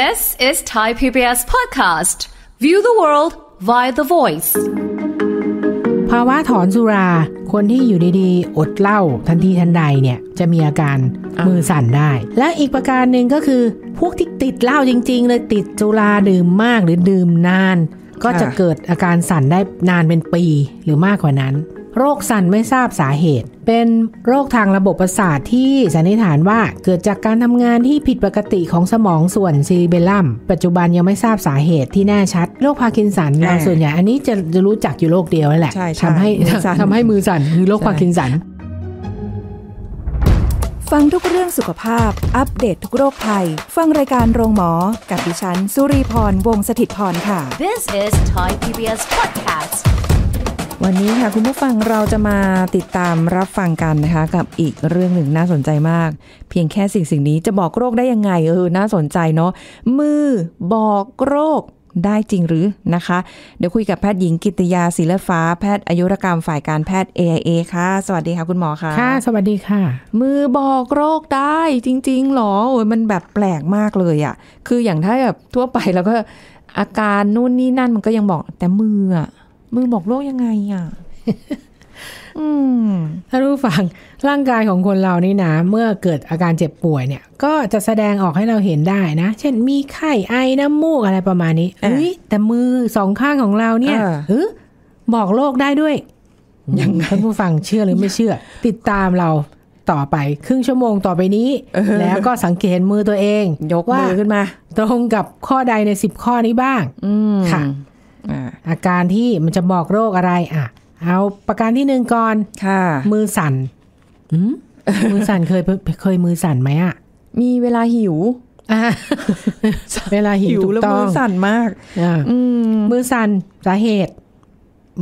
This is Thai PBS podcast. View the world via the voice. ภาวะถอนสุราคนที่อยู่ดีๆอดเหล้าทันทีทันใดเนี่ยจะมีอาการมือสั่นได้และอีกประการหนึ่งก็คือพวกที่ติดเหล้าจริงๆเลยติดสุราดื่มมากหรือดื่มนานก็จะเกิดอาการสั่นได้นานเป็นปีหรือมากกว่านั้นโรคสั่นไม่ทราบสาเหตุเป็นโรคทางระบบประสาทที่สันนิษฐานว่าเกิดจากการทำงานที่ผิดปกติของสมองส่วนซีเบลลัมปัจจุบันยังไม่ทราบสาเหตุที่แน่ชัดโรคพาร์กินสันเราส่วนใหญ่อันนี้จะรู้จักอยู่โรคเดียวนั่นแหละทำให้มือสั่นคือโรคพาร์กินสันฟังทุกเรื่องสุขภาพอัปเดต ทุกโรคภัยฟังรายการโรงหมอกับดิฉันสุรีพรวงศ์สถิตย์พรค่ะ This is Thai PBS podcastวันนี้ค่ะคุณผู้ฟังเราจะมาติดตามรับฟังกันนะคะกับอีกเรื่องหนึ่งน่าสนใจมากเพียงแค่สิ่งนี้จะบอกโรคได้ยังไงน่าสนใจเนาะมือบอกโรคได้จริงหรือนะคะเดี๋ยวคุยกับแพทย์หญิงกิตติยาศิลฟ้าแพทย์อายุรกรรมฝ่ายการแพทย์ AIA ค่ะสวัสดีค่ะคุณหมอค่ะค่ะสวัสดีค่ะมือบอกโรคได้จริงๆหรอโอ้ยมันแบบแปลกมากเลยอ่ะคืออย่างถ้าแบบทั่วไปแล้วก็อาการนู่นนี่นั่นมันก็ยังบอกแต่มือบอกโรคยังไงอ่ะถ้ารู้ฟังร่างกายของคนเรานี่นะเมื่อเกิดอาการเจ็บป่วยเนี่ยก็จะแสดงออกให้เราเห็นได้นะเช่นมีไข้ไอน้ำมูกอะไรประมาณนี้แต่มือสองข้างของเราเนี่ยบอกโรคได้ด้วยยังไงท่านผู้ฟังเชื่อหรือไม่เชื่อติดตามเราต่อไปครึ่งชั่วโมงต่อไปนี้แล้วก็สังเกตมือตัวเองยกมือขึ้นมาตรงกับข้อใดใน10ข้อนี้บ้างค่ะอาการที่มันจะบอกโรคอะไรอ่ะเอาประการที่หนึ่งก่อนค่ะมือสั่นมือสั่นเคยมือสั่นไหมอ่ะมีเวลาหิวเวลาหิวแล้วมือสั่นมากมือสั่นสาเหตุ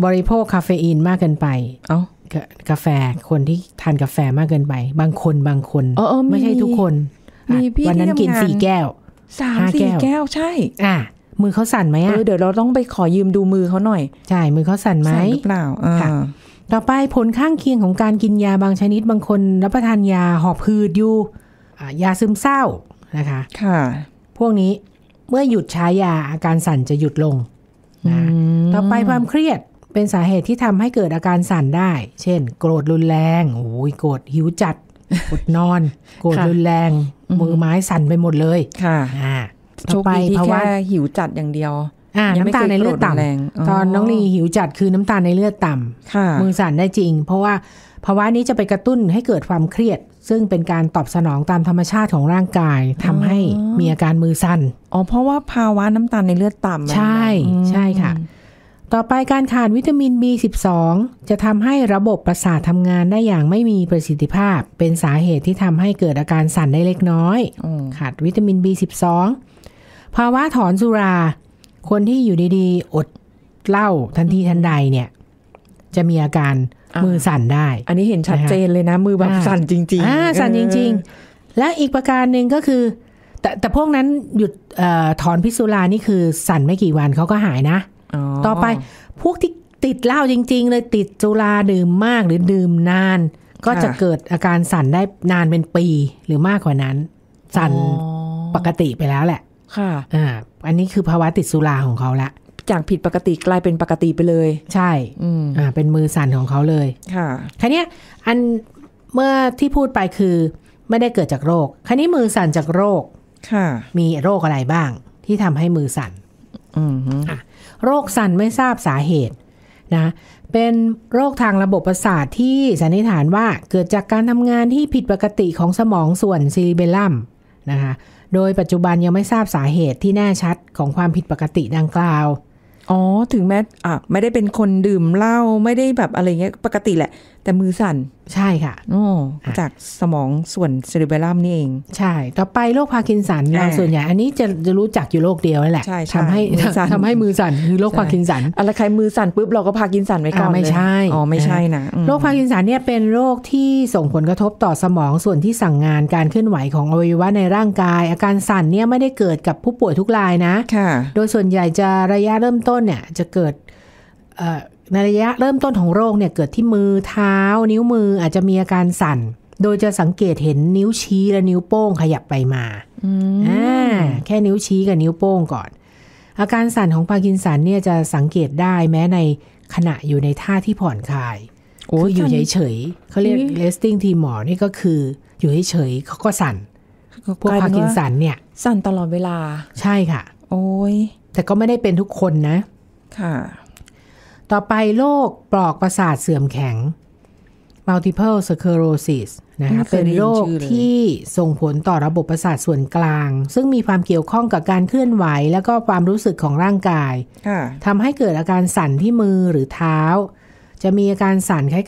บริโภคคาเฟอีนมากเกินไปเอ้ากาแฟคนที่ทานกาแฟมากเกินไปบางคนไม่ใช่ทุกคนวันนั้นกิน4 แก้ว3-4 แก้วใช่มือเขาสั่นไหมอ่ะเดี๋ยวเราต้องไปขอยืมดูมือเขาหน่อยใช่มือเขาสั่นไหมหรือเปล่าค่ะต่อไปผลข้างเคียงของการกินยาบางชนิดบางคนรับประทานยาหอบหืดอยู่ยาซึมเศร้านะคะค่ะพวกนี้เมื่อหยุดใช้ยาอาการสั่นจะหยุดลงนะต่อไปความเครียดเป็นสาเหตุที่ทำให้เกิดอาการสั่นได้เช่นโกรธรุนแรงโอ้ยโกรธหิวจัดอดนอนโกรธรุนแรงมือไม้สั่นไปหมดเลยค่ะโชคดีที่แค่หิวจัดอย่างเดียวน้ำตาลในเลือดต่ำตอนน้องลีหิวจัดคือน้ำตาลในเลือดต่ำมือสั่นได้จริงเพราะว่าภาวะนี้จะไปกระตุ้นให้เกิดความเครียดซึ่งเป็นการตอบสนองตามธรรมชาติของร่างกายทำให้มีอาการมือสั่นอ๋อเพราะว่าภาวะน้ำตาลในเลือดต่ำใช่ค่ะต่อไปการขาดวิตามิน B12 จะทำให้ระบบประสาททำงานได้อย่างไม่มีประสิทธิภาพเป็นสาเหตุที่ทำให้เกิดอาการสั่นได้เล็กน้อยขาดวิตามิน B12ภาวะถอนสุราคนที่อยู่ดีๆอดเหล้าทันทีทันใดเนี่ยจะมีอาการมือสั่นได้อันนี้เห็นชัดเจนเลยนะมือแบบสั่นจริงๆสั่นจริงๆและอีกประการหนึ่งก็คือแต่พวกนั้นหยุดถอนพิษสุรานี่คือสั่นไม่กี่วันเขาก็หายนะต่อไปพวกที่ติดเหล้าจริงๆเลยติดสุราดื่มมากหรือดื่มนานก็จะเกิดอาการสั่นได้นานเป็นปีหรือมากกว่านั้นสั่นปกติไปแล้วแหละค่ะอันนี้คือภาวะติดสุราของเขาละจากผิดปกติกลายเป็นปกติไปเลยใช่เป็นมือสั่นของเขาเลยค่ะคราวนี้อันเมื่อที่พูดไปคือไม่ได้เกิดจากโรคคราวนี้มือสั่นจากโรคค่ะมีโรคอะไรบ้างที่ทำให้มือสั่นโรคสั่นไม่ทราบสาเหตุนะเป็นโรคทางระบบประสาทที่สันนิษฐานว่าเกิดจากการทำงานที่ผิดปกติของสมองส่วนซีเบลลัมนะคะโดยปัจจุบันยังไม่ทราบสาเหตุที่แน่ชัดของความผิดปกติดังกล่าวอ๋อถึงแม้ไม่ได้เป็นคนดื่มเหล้าไม่ได้แบบอะไรเงี้ยปกติแหละแต่มือสั่นใช่ค่ะจากสมองส่วนเซเรเบลลัมนี่เองใช่ต่อไปโรคพาร์กินสันเราส่วนใหญ่อันนี้จะรู้จักอยู่โรคเดียวนั่นแหละทำให้มือสั่นคือโรคพาร์กินสันอะไรใครมือสั่นปุ๊บเราก็พาร์กินสันไว้ก่อนไม่ใช่อ๋อไม่ใช่นะโรคพาร์กินสันเนี่ยเป็นโรคที่ส่งผลกระทบต่อสมองส่วนที่สั่งงานการเคลื่อนไหวของอวัยวะในร่างกายอาการสั่นเนี่ยไม่ได้เกิดกับผู้ป่วยทุกรายนะโดยส่วนใหญ่จะระยะเริ่มต้นเนี่ยจะเกิดในระยะเริ่มต้นของโรคเนี่ยเกิดที่มือเท้านิ้วมืออาจจะมีอาการสั่นโดยจะสังเกตเห็นนิ้วชี้และนิ้วโป้งขยับไปมา แค่นิ้วชี้กับนิ้วโป้งก่อนอาการสั่นของพาร์กินสันเนี่ยจะสังเกตได้แม้ในขณะอยู่ในท่าที่ผ่อนคลายอยู่เฉยๆเขาเรียก resting ทีหมอนี่ก็คืออยู่เฉยๆเขาก็สั่นพวกพาร์กินสันเนี่ยสั่นตลอดเวลาใช่ค่ะโอ้ยแต่ก็ไม่ได้เป็นทุกคนนะค่ะต่อไปโรคปลอกประสาทเสื่อมแข็ง multiple sclerosis นะคะเป็นโรคที่ส่งผลต่อระบบประสาทส่วนกลางซึ่งมีความเกี่ยวข้องกับการเคลื่อนไหวแล้วก็ความรู้สึกของร่างกายทำให้เกิดอาการสั่นที่มือหรือเท้าจะมีอาการสั่นคล้า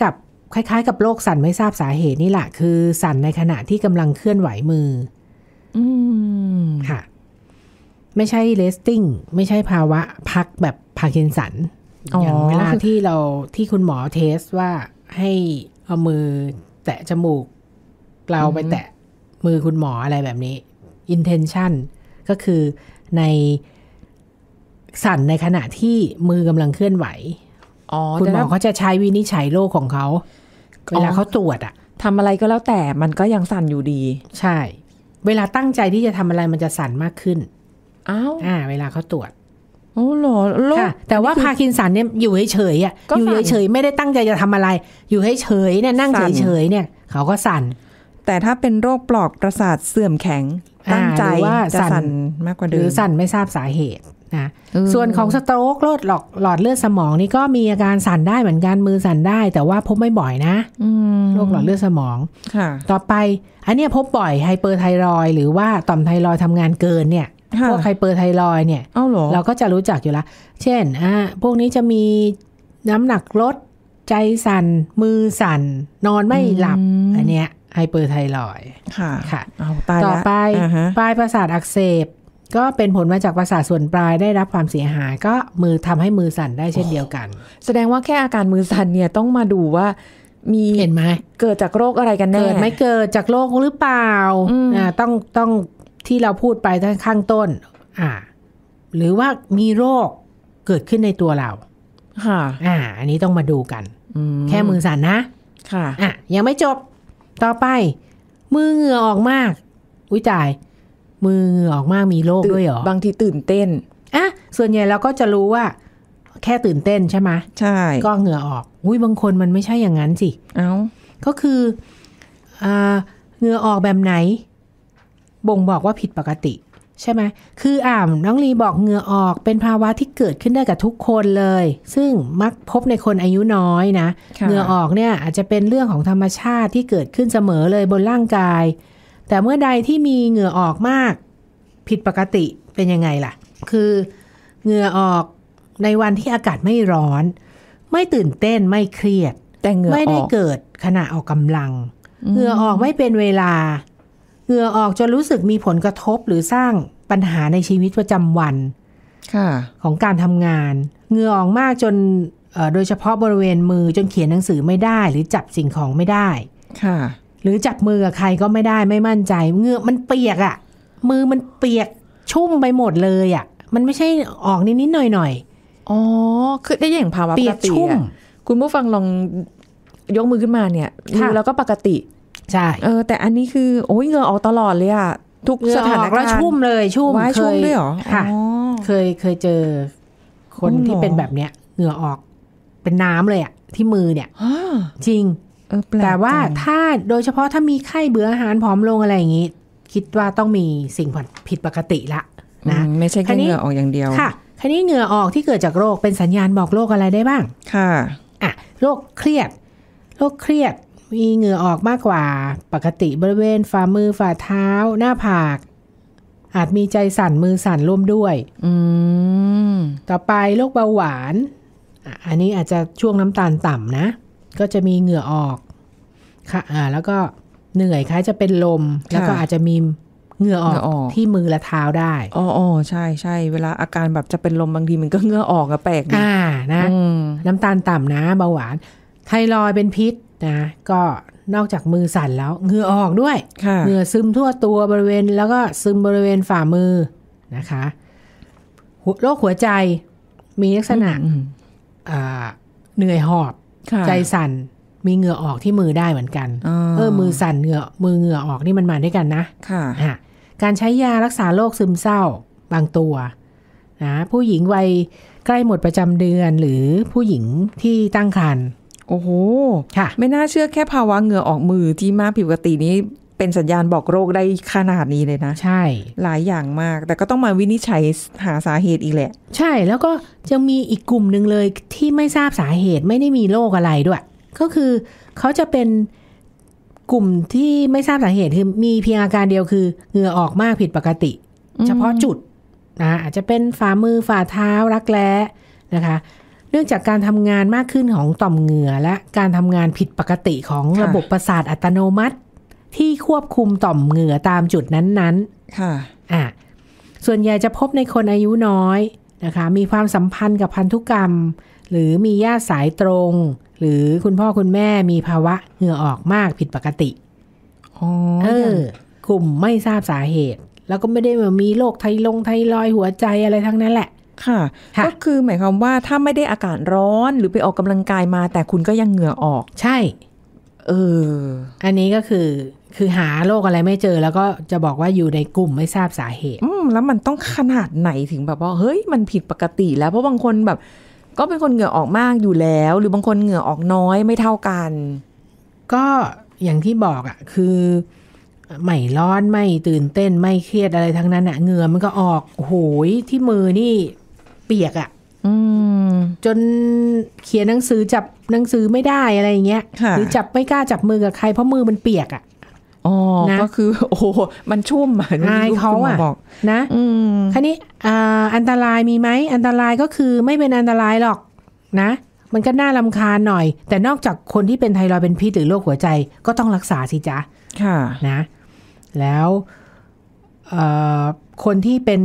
ยกับโรคสั่นไม่ทราบสาเหตุนี่แหละคือสั่นในขณะที่กำลังเคลื่อนไหวมือค่ะไม่ใช่ resting ไม่ใช่ภาวะพักแบบพาร์กินสันอย่างเวลาที่เราที่คุณหมอเทสว่าให้เอามือแตะจมูกเราไปแตะมือคุณหมออะไรแบบนี้ intention ก็คือในสั่นในขณะที่มือกำลังเคลื่อนไหวคุณหมอเขาจะใช้วินิจฉัยโรคของเขาเวลาเขาตรวจอะทำอะไรก็แล้วแต่มันก็ยังสั่นอยู่ดีใช่เวลาตั้งใจที่จะทำอะไรมันจะสั่นมากขึ้นเวลาเขาตรวจโอ้โหแต่ว่าพาร์กินสันเนี่ยอยู่เฉยๆอ่ะอยู่เฉยๆไม่ได้ตั้งใจจะทำอะไรอยู่เฉยๆเนี่ยนั่งเฉยๆเนี่ยเขาก็สั่นแต่ถ้าเป็นโรคปลอกประสาทเสื่อมแข็งตั้งใจว่าสั่นมากกว่าเดิมหรือสั่นไม่ทราบสาเหตุนะส่วนของสโตรกหลอดเลือดสมองนี่ก็มีอาการสั่นได้เหมือนกันมือสั่นได้แต่ว่าพบไม่บ่อยนะโรคหลอดเลือดสมองต่อไปอันนี้พบบ่อยไฮเปอร์ไทรอยด์หรือว่าต่อมไทรอยด์ทำงานเกินเนี่ยพวกไฮเปอร์ไทรอยด์เนี่ยเราก็จะรู้จักอยู่แล้วเช่นพวกนี้จะมีน้ำหนักลดใจสั่นมือสั่นนอนไม่หลับอันเนี้ยไฮเปอร์ไทรอยด์ค่ะต่อไปปลายประสาทอักเสบก็เป็นผลมาจากประสาทส่วนปลายได้รับความเสียหายก็มือทำให้มือสั่นได้เช่นเดียวกันแสดงว่าแค่อาการมือสั่นเนี่ยต้องมาดูว่ามีเห็นไหมเกิดจากโรคอะไรกันแน่เกิดไม่เกิดจากโรคหรือเปล่าต้องที่เราพูดไปตั้งข้างต้นหรือว่ามีโรคเกิดขึ้นในตัวเราค่ะอันนี้ต้องมาดูกันแค่มือสั่นนะค่ะยังไม่จบต่อไปมือเหงื่อออกมากอุ้ยตายมือเหงื่อออกมากมีโรคด้วยเหรอบางทีตื่นเต้นส่วนใหญ่เราก็จะรู้ว่าแค่ตื่นเต้นใช่ไหมใช่ก็เหงื่อออกอุ้ยบางคนมันไม่ใช่อย่างนั้นสิก็คือเหงื่อออกแบบไหนบ่งบอกว่าผิดปกติใช่ไหมคือน้องลีบอกเหงื่อออกเป็นภาวะที่เกิดขึ้นได้กับทุกคนเลยซึ่งมักพบในคนอายุน้อยนะเหงื่อออกเนี่ยอาจจะเป็นเรื่องของธรรมชาติที่เกิดขึ้นเสมอเลยบนร่างกายแต่เมื่อใดที่มีเหงื่อออกมากผิดปกติเป็นยังไงล่ะคือเหงื่อออกในวันที่อากาศไม่ร้อนไม่ตื่นเต้นไม่เครียดแต่เหงื่อออกไม่ได้เกิดขณะออกกำลังเหงื่อออกไม่เป็นเวลาเหงื่อออกจนรู้สึกมีผลกระทบหรือสร้างปัญหาในชีวิตประจำวันของการทำงานเหงื่อออกมากจนโดยเฉพาะบริเวณมือจนเขียนหนังสือไม่ได้หรือจับสิ่งของไม่ได้หรือจับมือกับใครก็ไม่ได้ไม่มั่นใจเหงื่อมันเปียกมือมันเปียกชุ่มไปหมดเลยมันไม่ใช่ออกนิดๆหน่อยๆอ๋อคือได้อย่างภาวะปกติคุณผู้ฟังลองยกมือขึ้นมาเนี่ยดูแล้วก็ปกติใช่แต่อันนี้คือโอ้ยเหงื่อออกตลอดเลยทุกสถานการณ์ชุ่มเลยชุ่มเคยด้วยหรอค่ะเคยเจอคนที่เป็นแบบเนี้ยเหงื่อออกเป็นน้ำเลยที่มือเนี่ยจริงแต่ว่าถ้าโดยเฉพาะถ้ามีไข้เบื่ออาหารผอมลงอะไรอย่างนี้คิดว่าต้องมีสิ่งผิดปกติละนะไม่ใช่แค่เหงื่อออกอย่างเดียวค่ะคราวนี้เหงื่อออกที่เกิดจากโรคเป็นสัญญาณบอกโรคอะไรได้บ้างค่ะโรคเครียดมีเหงื่อออกมากกว่าปกติบริเวณฝ่ามือฝ่าเท้าหน้าผากอาจมีใจสั่นมือสั่นร่วมด้วยต่อไปโรคเบาหวานอันนี้อาจจะช่วงน้ำตาลต่ำนะก็จะมีเหงื่อออกค่ะแล้วก็เหนื่อยคล้ายจะเป็นลมแล้วก็อาจจะมีเหงื่อออกที่มือและเท้าได้อ๋อใช่ใช่เวลาอาการแบบจะเป็นลมบางทีมันก็เหงื่อออกแปลกนะน้ำตาลต่ำนะเบาหวานไทรอยด์เป็นพิษนะก็นอกจากมือสั่นแล้วเหงื่อออกด้วยเหงื่อซึมทั่วตัวบริเวณแล้วก็ซึมบริเวณฝ่ามือนะคะโรคหัวใจมีลักษณะเหนื่อยหอบใจสั่นมีเหงื่อออกที่มือได้เหมือนกันมือสั่นมือเหงื่อออกนี่มันมาด้วยกันนะ การใช้ยารักษาโรคซึมเศร้าบางตัวนะผู้หญิงวัยใกล้หมดประจำเดือนหรือผู้หญิงที่ตั้งครรภ์โอ้โหค่ะไม่น่าเชื่อแค่ภาวะเหงื่อออกมือที่มากผิดปกตินี้เป็นสัญญาณบอกโรคได้ขนาดนี้เลยนะใช่หลายอย่างมากแต่ก็ต้องมาวินิจฉัยหาสาเหตุอีกแหละใช่แล้วก็ยังมีอีกกลุ่มหนึ่งเลยที่ไม่ทราบสาเหตุไม่ได้มีโรคอะไรด้วยก็คือเขาจะเป็นกลุ่มที่ไม่ทราบสาเหตุคือมีเพียงอาการเดียวคือเหงื่อออกมากผิดปกติเฉพาะจุดนะอาจจะเป็นฝ่ามือฝ่าเท้ารักแร้นะคะเนื่องจากการทำงานมากขึ้นของต่อมเหงื่อและการทำงานผิดปกติของระบบประสาทอัตโนมัติที่ควบคุมต่อมเหงื่อตามจุดนั้นๆค่ะส่วนใหญ่จะพบในคนอายุน้อยนะคะมีความสัมพันธ์กับพันธุกรรมหรือมีญาติสายตรงหรือคุณพ่อคุณแม่มีภาวะเหงื่อออกมากผิดปกติกลุ่มไม่ทราบสาเหตุแล้วก็ไม่ได้มีโรคไทรอยด์หัวใจอะไรทั้งนั้นแหละค่ะก็คือหมายความว่าถ้าไม่ได้อากาศร้อนหรือไปออกกำลังกายมาแต่คุณก็ยังเหงื่อออกใช่อันนี้ก็คือหาโรคอะไรไม่เจอแล้วก็จะบอกว่าอยู่ในกลุ่มไม่ทราบสาเหตุแล้วมันต้องขนาดไหนถึงแบบว่าเฮ้ยมันผิดปกติแล้วเพราะบางคนแบบก็เป็นคนเหงื่อออกมากอยู่แล้วหรือบางคนเหงื่อออกน้อยไม่เท่ากันก็อย่างที่บอกอ่ะคือไม่ร้อนไม่ตื่นเต้นไม่เครียดอะไรทั้งนั้นอ่ะเหงื่อมันก็ออกโหยที่มือนี่เปียกอ่ะจนเขียนหนังสือจับหนังสือไม่ได้อะไรอย่างเงี้ยหรือจับไม่กล้าจับมือกับใครเพราะมือมันเปียกอ่ะนะก็คือโอ้มันชุ่มอ่ะอายเขาอ่ะนะคราวนี้อันตรายมีไหมอันตรายก็คือไม่เป็นอันตรายหรอกนะมันก็น่ารำคาญหน่อยแต่นอกจากคนที่เป็นไทรอยด์เป็นพิษหรือโรคหัวใจก็ต้องรักษาสิจ๊ะค่ะนะแล้วคนที่เป็น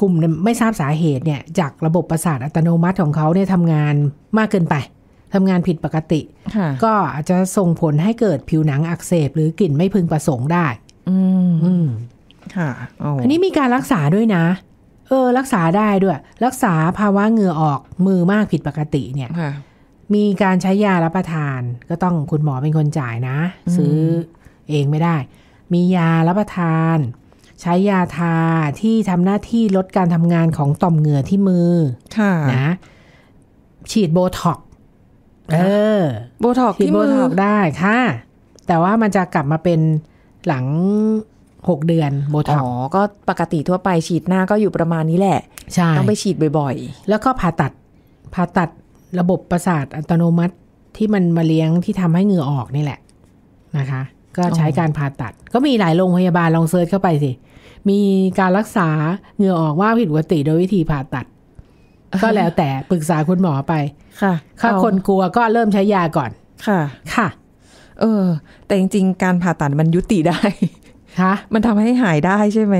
กลุ่มไม่ทราบสาเหตุเนี่ยจากระบบประสาทอัตโนมัติของเขาเนี่ยทำงานมากเกินไปทำงานผิดปกติก็อาจจะส่งผลให้เกิดผิวหนังอักเสบหรือกลิ่นไม่พึงประสงค์ได้อันนี้มีการรักษาด้วยนะรักษาได้ด้วยรักษาภาวะเหงื่อออกมือมากผิดปกติเนี่ยมีการใช้ยารับประทานก็ต้องคุณหมอเป็นคนจ่ายนะซื้อเองไม่ได้มียารับประทานใช้ยาทาที่ทำหน้าที่ลดการทำงานของต่อมเหงื่อที่มือนะฉีดโบท็อกโบท็อกที่มือได้ค่ะแต่ว่ามันจะกลับมาเป็นหลัง6 เดือนโบท็อกก็ปกติทั่วไปฉีดหน้าก็อยู่ประมาณนี้แหละใช่ต้องไปฉีดบ่อยๆแล้วก็ผ่าตัดระบบประสาทอัตโนมัติที่มันมาเลี้ยงที่ทำให้เหงื่อออกนี่แหละนะคะก็ใช้การผ่าตัดก็มีหลายโรงพยาบาลลองเซิร์ชเข้าไปสิมีการรักษาเหงื่อออกว่าผิดปกติโดยวิธีผ่าตัดก็แล้วแต่ปรึกษาคุณหมอไปค่ะถ้าคนกลัวก็เริ่มใช้ยาก่อนค่ะค่ะแต่จริงๆการผ่าตัดมันยุติได้ค่ะมันทำให้หายได้ใช่ไหม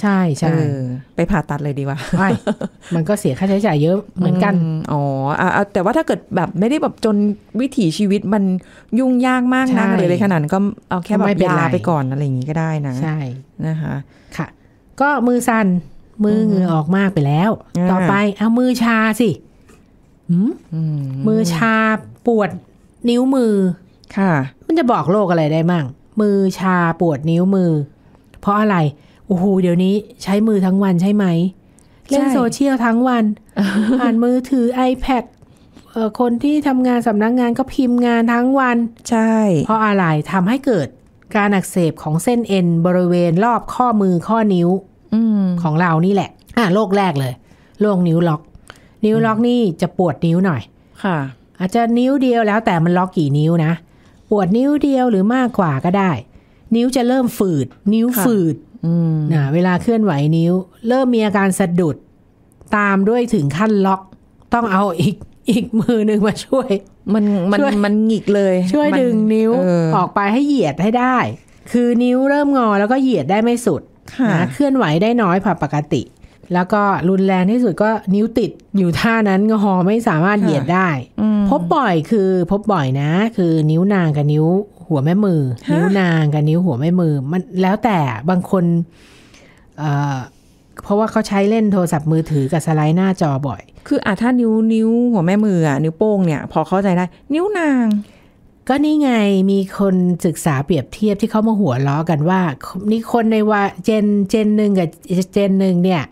ใช่ใช่ไปผ่าตัดเลยดีกว่ามันก็เสียค่าใช้จ่ายเยอะเหมือนกันแต่ว่าถ้าเกิดแบบไม่ได้แบบจนวิถีชีวิตมันยุ่งยากมากนักเลยขนาดก็เอาแค่แบบยาไปก่อนอะไรอย่างนี้ก็ได้นะใช่นะคะค่ะก็มือสั่นมือเหงื่อออกมากไปแล้วต่อไปเอามือชาสิมือชาปวดนิ้วมือค่ะมันจะบอกโรคอะไรได้มั่งมือชาปวดนิ้วมือเพราะอะไรโอ้โหเดี๋ยวนี้ใช้มือทั้งวันใช่ไหมเล่นโซเชียลทั้งวันผ่านมือถือ iPad คนที่ทำงานสำนักงานก็พิมพ์งานทั้งวันใช่เพราะอะไรทำให้เกิดการอักเสบของเส้นเอ็นบริเวณรอบข้อมือข้อนิ้วของเรานี่แหละโรคแรกเลยโรคนิ้วล็อกนิ้วล็อกนี่จะปวดนิ้วหน่อยค่ะอาจจะนิ้วเดียวแล้วแต่มันล็อกกี่นิ้วนะปวดนิ้วเดียวหรือมากกว่าก็ได้นิ้วจะเริ่มฝืดนิ้วฝืดเวลาเคลื่อนไหวนิ้วเริ่มมีอาการสะดุดตามด้วยถึงขั้นล็อกต้องเอาอีกมือหนึ่งมาช่วยมันหงิกเลยช่วยดึงนิ้วออกไปให้เหยียดให้ได้คือนิ้วเริ่มงอแล้วก็เหยียดได้ไม่สุดเคลื่อนไหวได้น้อยกว่าปกติแล้วก็รุนแรงที่สุดก็นิ้วติดอยู่ท่านั้นงอไม่สามารถเหยียดได้พบบ่อยนะคือนิ้วนางกับนิ้วหัวแม่มือนิ้วนางกับนิ้วหัวแม่มือมันแล้วแต่บางคนเพราะว่าเขาใช้เล่นโทรศัพท์มือถือกับสไลด์หน้าจอบ่อยคือถ้านิ้วหัวแม่มือนิ้วโป้งเนี่ยพอเข้าใจได้นิ้วนาง ก็นี่ไงมีคนศึกษาเปรียบเทียบที่เขามาหัวล้อกันว่านี่คนในว่าเจนหนึ่งกับเจนหนึ่งเนี่ย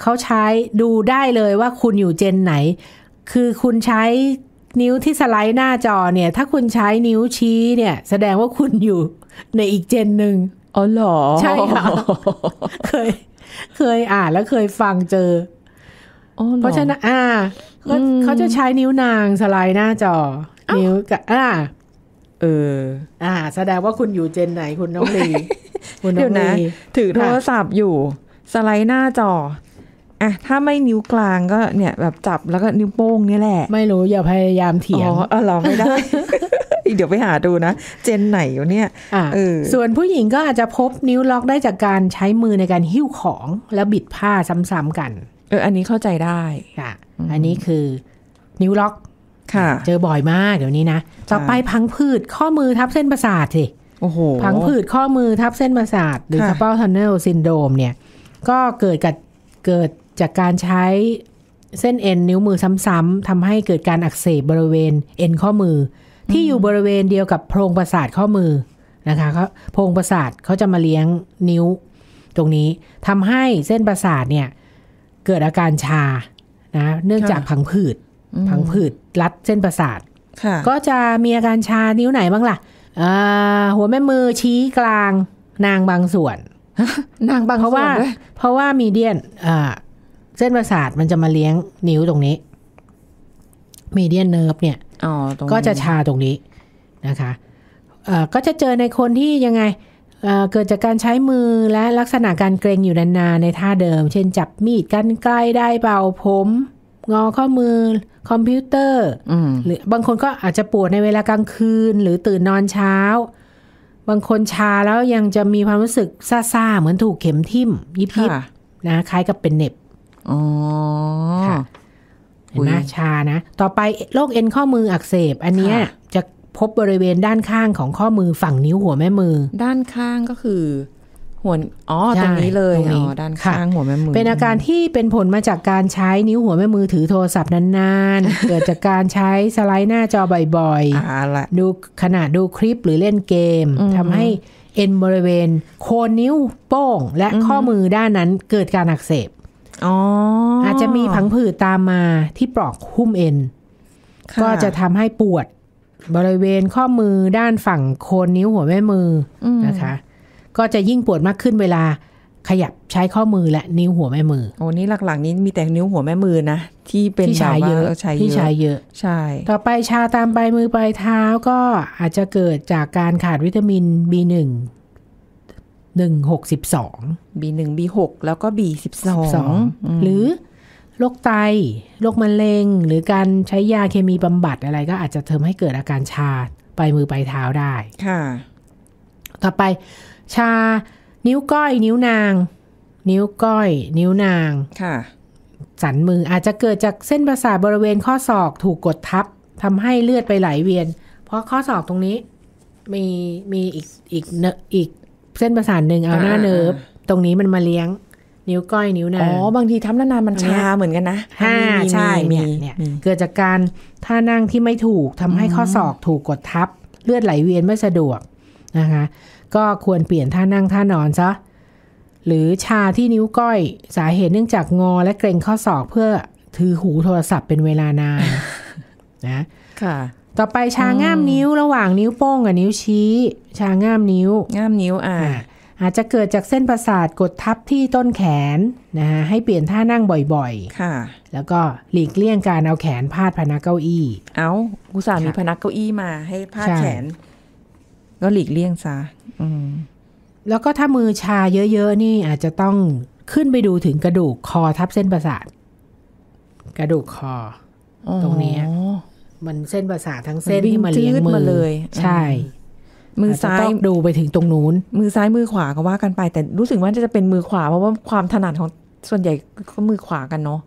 เขาใช้ดูได้เลยว่าคุณอยู่เจนไหนคือคุณใช้นิ้วที่สไลด์หน้าจอเนี่ยถ้าคุณใช้นิ้วชี้เนี่ยแสดงว่าคุณอยู่ในอีกเจนหนึ่งอ๋อเหรอใช่ค่ะ เคยอ่านแล้วเคยฟังเจอเพราะฉะนั้นเขาจะใช้นิ้วนางสไลด์หน้าจอนิ้วกับแสดงว่าคุณอยู่เจนไหนคุณน้องลีคุณน้องลีถือโทรศัพท์อยู่สไลด์หน้าจออะถ้าไม่นิ้วกลางก็เนี่ยแบบจับแล้วก็นิ้วโป้งนี่แหละไม่รู้อย่าพยายามเถียงเราไม่ได้ เดี๋ยวไปหาดูนะเจนไหนอยู่เนี่ยส่วนผู้หญิงก็อาจจะพบนิ้วล็อกได้จากการใช้มือในการหิ้วของแล้วบิดผ้าซ้ำๆกันอันนี้เข้าใจได้ค่ะอันนี้คือนิ้วล็อกค่ะเจอบ่อยมากเดี๋ยวนี้นะต่อไปพังผืดข้อมือทับเส้นประสาทสิโอ้โหพังผืดข้อมือทับเส้นประสาทหรือ carpal tunnel syndrome เนี่ยก็เกิดจากการใช้เส้นเอ็นนิ้วมือซ้ำๆทำให้เกิดการอักเสบบริเวณเอ็นข้อมือที่อยู่บริเวณเดียวกับโพรงประสาทข้อมือนะคะโพรงประสาทเขาจะมาเลี้ยงนิ้วตรงนี้ทำให้เส้นประสาทเนี่ยเกิดอาการชานะเนื่องจากพังผืดรัดเส้นประสาทก็จะมีอาการชานิ้วไหนบ้างล่ะหัวแม่มือชี้กลางนางบางส่วนนางบางส่วนเพราะว่ามีเดียนเส้นประสาทมันจะมาเลี้ยงนิ้วตรงนี้มีเดียนเนิร์ฟเนี่ยก็จะชาตรงนี้นะคะก็จะเจอในคนที่ยังไงเกิดจากการใช้มือและลักษณะการเกร็งอยู่นานๆในท่าเดิมเช่นจับมีดกรรไกรได้เป่าผมงอข้อมือคอมพิวเตอร์หรือบางคนก็อาจจะปวดในเวลากลางคืนหรือตื่นนอนเช้าบางคนชาแล้วยังจะมีความรู้สึกซ่าๆเหมือนถูกเข็มทิ่มยิบๆนะคล้ายกับเป็นเหน็บค่ะเห็นไหมชานะต่อไปโรคเอ็นข้อมืออักเสบอันนี้จะพบบริเวณด้านข้างของข้อมือฝั่งนิ้วหัวแม่มือด้านข้างก็คือหัวตรงนี้เลยด้านข้างหัวแม่มือเป็นอาการที่เป็นผลมาจากการใช้นิ้วหัวแม่มือถือโทรศัพท์นานๆ เกิดจากการใช้สไลด์หน้าจอบ่อยๆดูขณะดูคลิปหรือเล่นเกมทำให้เอ็นบริเวณโคนนิ้วโป้งและข้อมือด้านนั้นเกิดการอักเสบอาจจะมีพังผืดตามมาที่ปลอกหุ้มเอ็นก็จะทำให้ปวดบริเวณข้อมือด้านฝั่งโคนนิ้วหัวแม่มือนะคะก็จะยิ่งปวดมากขึ้นเวลาขยับใช้ข้อมือและนิ้วหัวแม่มือโอ้นี่หลักๆนี้มีแต่นิ้วหัวแม่มือนะที่เป็นที่ใช้เยอะที่ใช้เยอะใช่ต่อไปชาตามใบมือใบเท้าก็อาจจะเกิดจากการขาดวิตามิน B1 162 B1 B6 แล้วก็ B12 หรือโรคไตโรคมะเร็งหรือการใช้ยาเคมีบำบัดอะไรก็อาจจะทำให้เกิดอาการชาใบมือใบเท้าได้ค่ะต่อไปชานิ้วก้อยนิ้วนางนิ้วก้อยนิ้วนางค่ะสันมืออาจจะเกิดจากเส้นประสาทบริเวณข้อศอกถูกกดทับทำให้เลือดไปไหลเวียนเพราะข้อศอกตรงนี้มีอีกเส้นประสาทหนึ่งเอาหน้าเนิร์ฟตรงนี้มันมาเลี้ยงนิ้วก้อยนิ้วนางบางทีทับนานๆมันชาเหมือนกันนะใช่เนี่ยเกิดจากการท่านั่งที่ไม่ถูกทำให้ข้อศอกถูกกดทับเลือดไหลเวียนไม่สะดวกนะคะก็ควรเปลี่ยนท่านั่งท่านอนซะหรือชาที่นิ้วก้อยสาเหตุเนื่องจากงอและเกร็งข้อศอกเพื่อถือหูโทรศัพท์เป็นเวลานาน นะค่ะต่อไปชาง่ามนิ้วระหว่างนิ้วโป้งกับนิ้วชี้ชาง่ามนิ้วอาจจะเกิดจากเส้นประสาทกดทับที่ต้นแขนนะฮะให้เปลี่ยนท่านั่งบ่อยๆค่ะแล้วก็หลีกเลี่ยงการเอาแขนพาดพนักเก้าอี้เอาอุตส่าห์มีพนักเก้าอี้มาให้พาดแขนก็หลีกเลี่ยงซะแล้วก็ถ้ามือชาเยอะๆนี่อาจจะต้องขึ้นไปดูถึงกระดูกคอทับเส้นประสาทกระดูกคอตรงนี้มันเส้นประสาททั้งเส้นที่มาเลี้ยงมือเลยใช่มือซ้ายดูไปถึงตรงนู้นมือซ้ายมือขวาก็ว่ากันไปแต่รู้สึกว่าจะเป็นมือขวาเพราะว่าความถนัดของส่วนใหญ่ก็มือขวากันเนาะ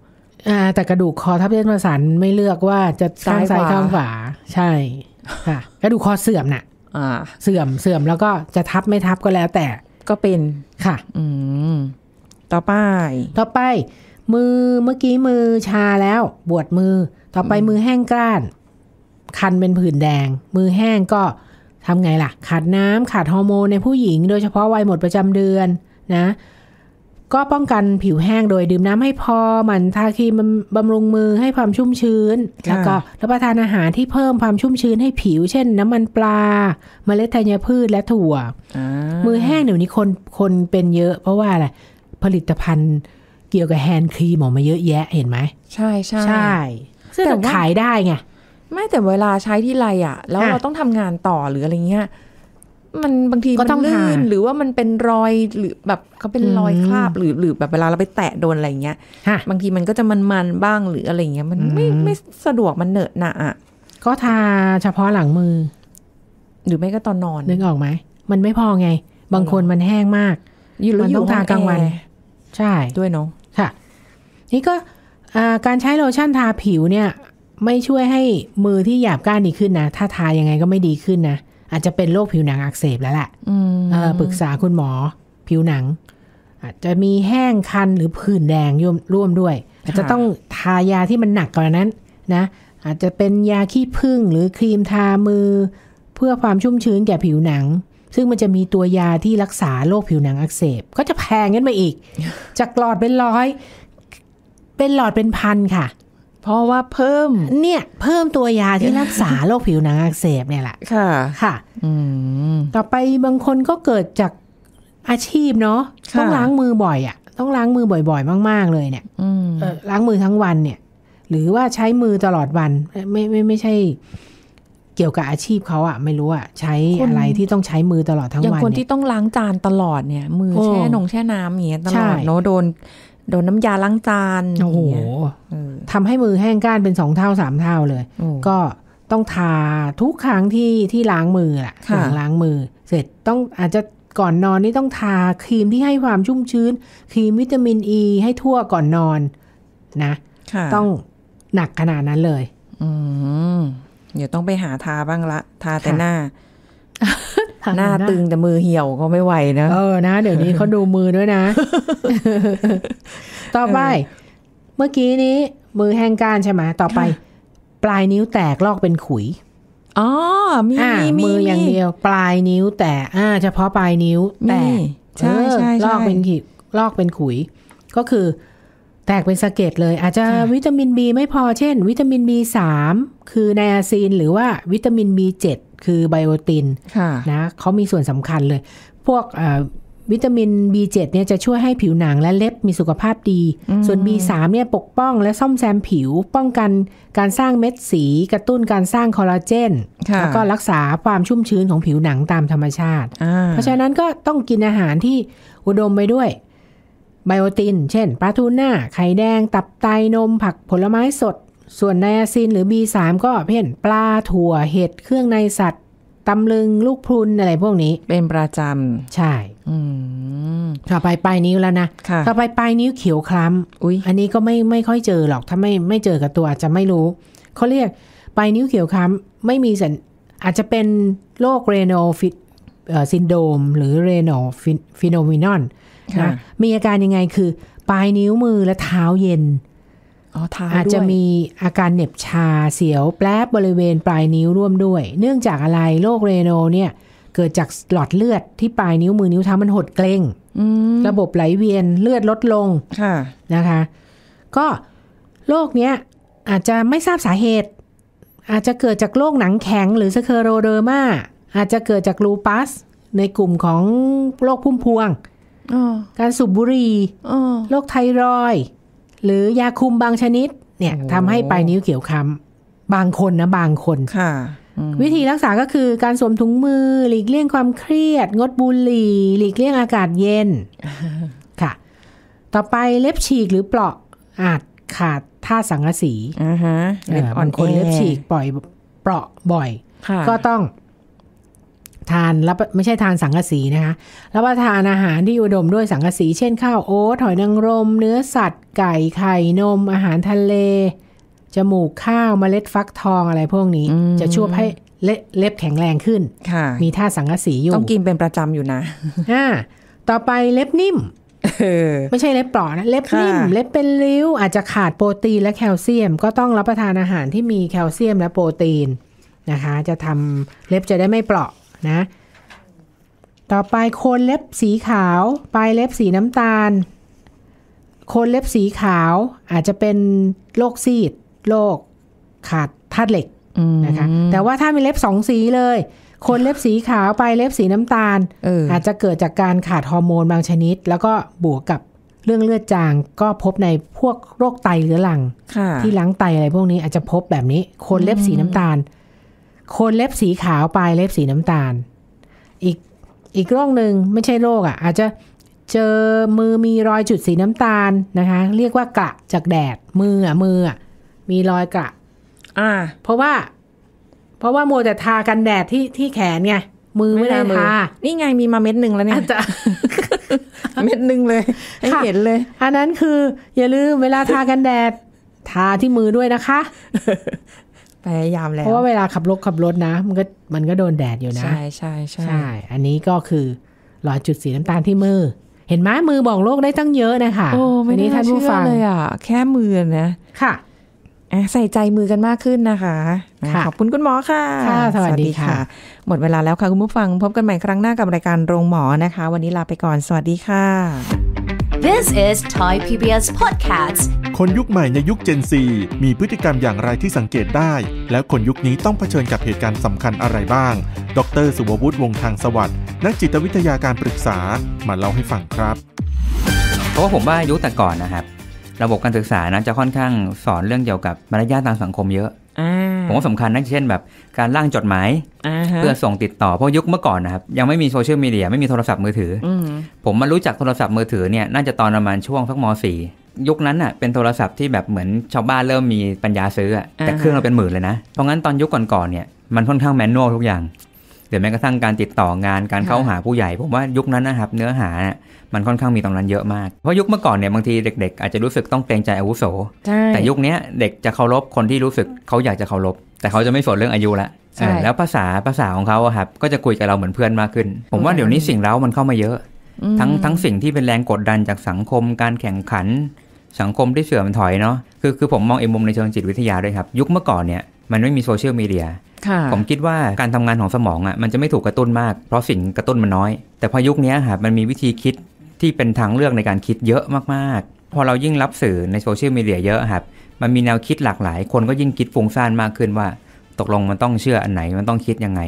แต่กระดูกคอทับเส้นประสาทไม่เลือกว่าจะข้างซ้ายข้างขวาใช่ค่ะกระดูกคอเสื่อมน่ะเสื่อมแล้วก็จะทับไม่ทับก็แล้วแต่ก็เป็นค่ะต่อไปมือเมื่อกี้มือชาแล้วปวดมือต่อไปมือแห้งกร้าน คันเป็นผื่นแดงมือแห้งก็ทำไงล่ะขาดน้ำขาดฮอร์โมนในผู้หญิงโดยเฉพาะวัยหมดประจำเดือนนะก็ป้องกันผิวแห้งโดยดื่มน้ำให้พอหมั่นทาครีมบำรุงมือให้ความชุ่มชื้นแล้วก็รับประทานอาหารที่เพิ่มความชุ่มชื้นให้ผิวเช่นน้ำมันปลาเมล็ดธัญพืชและถั่วมือแห้งเดี๋ยวนี้คนเป็นเยอะเพราะว่าอะไรผลิตภัณฑ์เกี่ยวกับแฮนด์ครีมออกมาเยอะแยะเห็นไหมใช่ใช่ใช่ซึ่งขายได้ไงไม่แต่เวลาใช้ที่ไรอ่ะแล้วเราต้องทำงานต่อหรืออะไรเงี้ยมันบางทีมันลื่นหรือว่ามันเป็นรอยหรือแบบเขาเป็นรอยคราบหรือแบบเวลาเราไปแตะโดนอะไรเงี้ยบางทีมันก็จะมันบ้างหรืออะไรเงี้ยมันไม่สะดวกมันเหนอะหนะอ่ะก็ทาเฉพาะหลังมือหรือไม่ก็ตอนนอนนึกออกไหมมันไม่พอไงบางคนมันแห้งมากมันต้องทากลางวันใช่ด้วยเนาะค่ะนี่ก็การใช้โลชั่นทาผิวเนี่ยไม่ช่วยให้มือที่หยาบก้านดีขึ้นนะถ้าทายังไงก็ไม่ดีขึ้นนะอาจจะเป็นโรคผิวหนังอักเสบแล้วแหละปรึกษาคุณหมอผิวหนังอาจจะมีแห้งคันหรือผื่นแดงร่วมด้วยอาจจะต้องทายาที่มันหนักกว่านั้นนะอาจจะเป็นยาขี้ผึ้งหรือครีมทามือเพื่อความชุ่มชื้นแก่ผิวหนังซึ่งมันจะมีตัวยาที่รักษาโรคผิวหนังอักเสบก็จะแพงขึ้นมาอีกจากหลอดเป็นร้อยเป็นหลอดเป็นพันค่ะเพราะว่าเพิ่มตัวยาที่รักษาโรคผิวหนังอักเสบเนี่ยแหละค่ะค่ะต่อไปบางคนก็เกิดจากอาชีพเนาะต้องล้างมือบ่อยอ่ะต้องล้างมือบ่อยๆมากๆเลยเนี่ยล้างมือทั้งวันเนี่ยหรือว่าใช้มือตลอดวันไม่ใช่เกี่ยวกับอาชีพเขาอ่ะไม่รู้อ่ะใช้อะไรที่ต้องใช้มือตลอดทั้งวันอย่างคนที่ต้องล้างจานตลอดเนี่ยมือแช่น้ำอย่างเงี้ยตลอดเนาะโดนน้ำยาล้างจานโอ้โหทำให้มือแห้งก้านเป็น2เท่า3เท่าเลยก็ต้องทาทุกครั้งที่ล้างมือล่ะหลังล้างมือเสร็จต้องอาจจะก่อนนอนนี่ต้องทาครีมที่ให้ความชุ่มชื้นครีมวิตามินอ e ีให้ทั่วก่อนนอนนะต้องหนักขนาดนั้นเลยเดี๋ยวต้องไปหาทาบ้างละทาแต่หน้าหน้าตึงแต่มือเหี่ยวก็ไม่ไหวนะนะเดี๋ยวนี้เขาดูมือด้วยนะต่อไปเมื่อกี้นี้มือแห้งก้านใช่ไหมต่อไปปลายนิ้วแตกลอกเป็นขุยอ๋อมีมืออย่างเดียวปลายนิ้วแตกเฉพาะปลายนิ้วแตกใช่ใช่ลอกเป็นขีดลอกเป็นขุยก็คือแตกเป็นสะเก็ดเลยอาจจะวิตามิน B ไม่พอเช่นวิตามิน B3 คือไนอาซินหรือว่าวิตามิน B7 คือไบโอตินนะเขามีส่วนสำคัญเลยพวกวิตามิน B7 เนี่ยจะช่วยให้ผิวหนังและเล็บมีสุขภาพดีส่วน B3 เนี่ยปกป้องและซ่อมแซมผิวป้องกันการสร้างเม็ดสีกระตุ้นการสร้างคอลลาเจนแล้วก็รักษาความชุ่มชื้นของผิวหนังตามธรรมชาติเพราะฉะนั้นก็ต้องกินอาหารที่อุดมไปด้วยไบโอตินเช่นปลาทูน่าไข่แดงตับไตนมผักผลไม้สดส่วนไนอาซินหรือ B3 ก็เช่นปลาถั่วเห็ดเครื่องในสัตว์ตำลึงลูกพรุนอะไรพวกนี้เป็นประจำใช่ต่อไปปลายนิ้วแล้วนะต่อไปปลายนิ้วเขียวคล้ำ อันนี้ก็ไม่ค่อยเจอหรอกถ้าไม่เจอกับตัวอาจจะไม่รู้เขาเรียกปลายนิ้วเขียวคล้ำไม่มีสัญอาจจะเป็นโรคเรโนฟิตซินโดมหรือเรโนฟิโนมินอนนะมีอาการยังไงคือปลายนิ้วมือและเท้าเย็นอาจจะมีอาการเหน็บชาเสียวแปลบบริเวณปลายนิ้วร่วมด้วยเนื่องจากอะไรโรคเรโนเนี่ยเกิดจากหลอดเลือดที่ปลายนิ้วมือนิ้วเท้ามันหดเกร็งระบบไหลเวียนเลือดลดลงนะคะก็โรคเนี้ยอาจจะไม่ทราบสาเหตุอาจจะเกิดจากโรคหนังแข็งหรือสเคโรเดอร์มาอาจจะเกิดจากลูปัสในกลุ่มของโรคพุ่มพวงการสูบบุหรี่โรคไทรอยด์หรือยาคุมบางชนิดเนี่ยทำให้ปลายนิ้วเขียวคล้ำบางคนนะบางคนวิธีรักษาก็คือการสวมถุงมือหลีกเลี่ยงความเครียดงดบุหรี่หลีกเลี่ยงอากาศเย็นค่ะต่อไปเล็บฉีกหรือเปราะอาจขาดท่าสังกะสีบางคนเล็บฉีกปล่อยเปราะบ่อยก็ต้องทานรับไม่ใช่ทานสังกะสีนะคะรับประทานอาหารที่อุดมด้วยสังกะสีเช่นข้าวโอ๊ตหอยนางรมเนื้อสัตว์ไก่ไข่นมอาหารทะเลจมูกข้าวเมล็ดฟักทองอะไรพวกนี้จะช่วยให้เล็บแข็งแรงขึ้นมีท่าสังกะสีอยู่ต้องกินเป็นประจำอยู่นะต่อไปเล็บนิ่มไม่ใช่เล็บเปราะนะเล็บนิ่มเล็บเป็นริ้วอาจจะขาดโปรตีนและแคลเซียมก็ต้องรับประทานอาหารที่มีแคลเซียมและโปรตีน นะคะจะทำเล็บจะได้ไม่เปราะนะต่อไปโคนเล็บสีขาวปลายเล็บสีน้ำตาลโคนเล็บสีขาวอาจจะเป็นโรคซีดโรคขาดธาตุเหล็กนะคะแต่ว่าถ้ามีเล็บสองสีเลยโคนเล็บสีขาวปลายเล็บสีน้ำตาล อาจจะเกิดจากการขาดฮอร์โมนบางชนิดแล้วก็บวกกับเรื่องเลือดจางก็พบในพวกโรคไตเรื้อรังที่ล้างไตอะไรพวกนี้อาจจะพบแบบนี้โคนเล็บสีน้ำตาลโคนเล็บสีขาวปลายเล็บสีน้ำตาลอีกโรคหนึ่งไม่ใช่โรคอาจจะเจอมือมีรอยจุดสีน้ำตาลนะคะเรียกว่ากระจากแดดมือมีรอยกระเพราะว่าโมจะทากันแดดที่แขนไงมือไม่ได้ทานี่ไงมีมาเม็ดหนึ่งแล้วเนี่ยเม็ดหนึ่งเลยให้เห็นเลยอันนั้นคืออย่าลืมเวลาทากันแดดทาที่มือด้วยนะคะพยายามแล้วเพราะว่าเวลาขับรถนะมันก็โดนแดดอยู่นะใช่อันนี้ก็คือรอยจุดสีน้ำตาลที่มือเห็นไหมมือบอกโรคได้ตั้งเยอะนะคะโอ้ไม่ได้ท่านผู้ฟังเลยอ่ะแค่มือนะค่ะใส่ใจมือกันมากขึ้นนะคะขอบคุณคุณหมอค่ะสวัสดีค่ะหมดเวลาแล้วค่ะคุณผู้ฟังพบกันใหม่ครั้งหน้ากับรายการโรงหมอนะคะวันนี้ลาไปก่อนสวัสดีค่ะ This is Thai PBS Podcast คนยุคใหม่ในยุค Gen Z มีพฤติกรรมอย่างไรที่สังเกตได้แล้วคนยุคนี้ต้องเผชิญกับเหตุการณ์สำคัญอะไรบ้างดร.สุวัฒน์ วงศ์ทางสวัสดิ์นักจิตวิทยาการปรึกษามาเล่าให้ฟังครับเพราะผมว่ายุคแต่ก่อนนะครับระบบการศึกษานะจะค่อนข้างสอนเรื่องเกี่ยวกับมารยาททางสังคมเยอะผมว่าสำคัญนะเช่นแบบการร่างจดหมายเพื่อส่งติดต่อเพราะยุคเมื่อก่อนนะครับยังไม่มีโซเชียลมีเดียไม่มีโทรศัพท์มือถือผมมารู้จักโทรศัพท์มือถือเนี่ยน่าจะตอนประมาณช่วงสักม.4 ยุคนั้นน่ะเป็นโทรศัพท์ที่แบบเหมือนชาวบ้านเริ่มมีปัญญาซื้อแต่เครื่องเราเป็นหมื่นเลยนะเพราะงั้นตอนยุคก่อนๆเนี่ยมันค่อนข้างแมนนวลทุกอย่างหรือแม้กระทั่งการติดต่องานการเข้าหาผู้ใหญ่ผมว่ายุคนั้นนะครับเนื้อหามันค่อนข้างมีตรงนั้นเยอะมากเพราะยุคเมื่อก่อนเนี่ยบางทีเด็กๆอาจจะรู้สึกต้องเกรงใจอาวุโสแต่ยุคนี้เด็กจะเคารพคนที่รู้สึกเขาอยากจะเคารพแต่เขาจะไม่สนเรื่องอายุละแล้วภาษาของเขาครับก็จะคุยกับเราเหมือนเพื่อนมากขึ้นผมว่าเดี๋ยวนี้สิ่งเร้ามันเข้ามาเยอะทั้งสิ่งที่เป็นแรงกดดันจากสังคมการแข่งขันสังคมที่เสื่อมถอยเนาะคือผมมองมุมในเชิงจิตวิทยาด้วยครับยุคเมื่อก่อนเนี่ยมันไม่มีโซเชียลมีเดียผมคิดว่าการทำงานของสมองมันจะไม่ถูกกระตุ้นมากเพราะสิ่งกระตุ้นมันน้อยแต่พอยุคนี้ครับมันมีวิธีคิดที่เป็นทางเลือกในการคิดเยอะมากๆพอเรายิ่งรับสื่อในโซเชียลมีเดียเยอะครับมันมีแนวคิดหลากหลายคนก็ยิ่งคิดฟุ้งซ่านมากขึ้นว่าตกลงมันต้องเชื่ออันไหนมันต้องคิดยังไง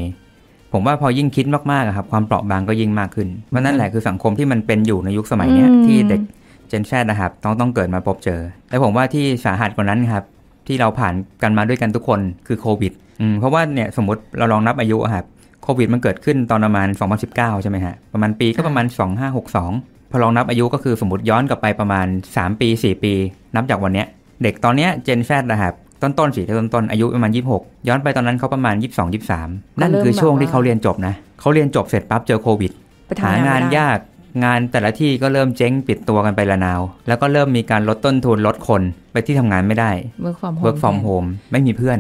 ผมว่าพอยิ่งคิดมากๆครับความเปราะบางก็ยิ่งมากขึ้นเพราะนั่นแหละคือสังคมที่มันเป็นอยู่ในยุคสมัยนี้ที่เด็กเจนแซดนะครับต้องเกิดมาพบเจอและผมว่าที่สาหัสกว่านั้นครับที่เราผ่านกันมาด้วยกันทุกคนคือโควิดเพราะว่าเนี่ยสมมติเราลองนับอายุครับโควิดมันเกิดขึ้นตอนประมาณ2019ใช่ไหมฮะประมาณปีก็ประมาณ2562พอลองนับอายุก็คือสมมติย้อนกลับไปประมาณ3ปี4ปีนับจากวันเนี้ยเด็กตอนเนี้ยเจนแซดนะครับต้นอายุประมาณ26ย้อนไปตอนนั้นเขาประมาณ22 23นั่นคือช่วงที่เขาเรียนจบนะเขาเรียนจบเสร็จปั๊บเจอโควิดหางานยากงานแต่ละที่ก็เริ่มเจ๊งปิดตัวกันไประนาวแล้วก็เริ่มมีการลดต้นทุนลดคนไปที่ทำงานไม่ได้ Work from home ไม่มีเพื่อน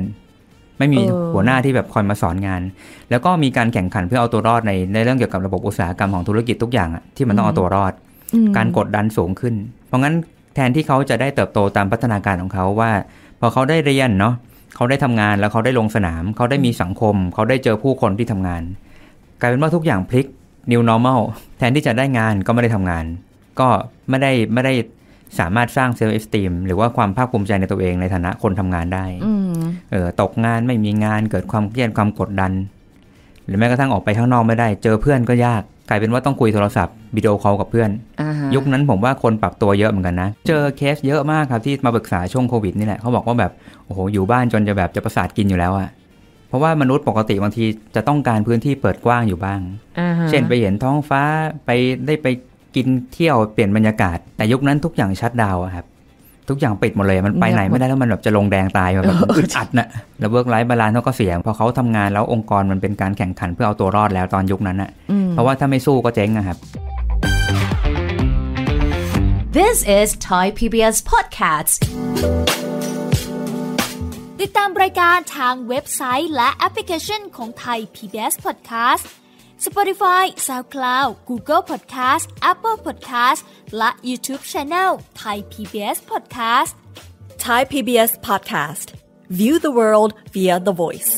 ไม่มีหัวหน้าที่แบบคอยมาสอนงานแล้วก็มีการแข่งขันเพื่อเอาตัวรอดในเรื่องเกี่ยวกับระบบอุตสาหกรรมของธุรกิจทุกอย่างที่มันต้องเอาตัวรอดการกดดันสูงขึ้นเพราะงั้นแทนที่เขาจะได้เติบโตตามพัฒนาการของเขาว่าพอเขาได้เรียนเนาะเขาได้ทำงานแล้วเขาได้ลงสนามเขาได้มีสังคมเขาได้เจอผู้คนที่ทำงานกลายเป็นว่าทุกอย่างพลิกNew Normal แทนที่จะได้งานก็ไม่ได้ทำงานก็ไม่ได้สามารถสร้าง Self Esteem หรือว่าความภาคภูมิใจในตัวเองในฐานะคนทำงานได้ตกงานไม่มีงานเกิดความเครียดความกดดันหรือแม้กระทั่งออกไปข้างนอกไม่ได้เจอเพื่อนก็ยากกลายเป็นว่าต้องคุยโทรศัพท์วิดีโอคอลกับเพื่อนยุคนั้นผมว่าคนปรับตัวเยอะเหมือนกันนะเจอเคสเยอะมากครับที่มาปรึกษาช่วงโควิดนี่แหละเขาบอกว่าแบบโอ้โหอยู่บ้านจนจะแบบจะประสาทกินอยู่แล้วอะเพราะว่ามนุษย์ปกติบางทีจะต้องการพื้นที่เปิดกว้างอยู่บ้าง เช่นไปเห็นท้องฟ้าไปกินเที่ยวเปลี่ยนบรรยากาศแต่ยุคนั้นทุกอย่างชัดดาวครับทุกอย่างปิดหมดเลยมันไปไหนไม่ได้แล้วมันแบบจะลงแดงตายแบบ อึดอัดนะแล้วเวิร์กไลฟ์บาลานซ์เขาก็เสียพอเขาทำงานแล้วองค์กรมันเป็นการแข่งขันเพื่อเอาตัวรอดแล้วตอนยุคนั้นนะเพราะว่าถ้าไม่สู้ก็เจ๊งนะครับ This is Thai PBS Podcastติดตามรายการทางเว็บไซต์และแอปพลิเคชันของ Thai PBS Podcast Spotify, SoundCloud, Google Podcast, Apple Podcast และ YouTube Channel Thai PBS Podcast Thai PBS Podcast View the world via the voice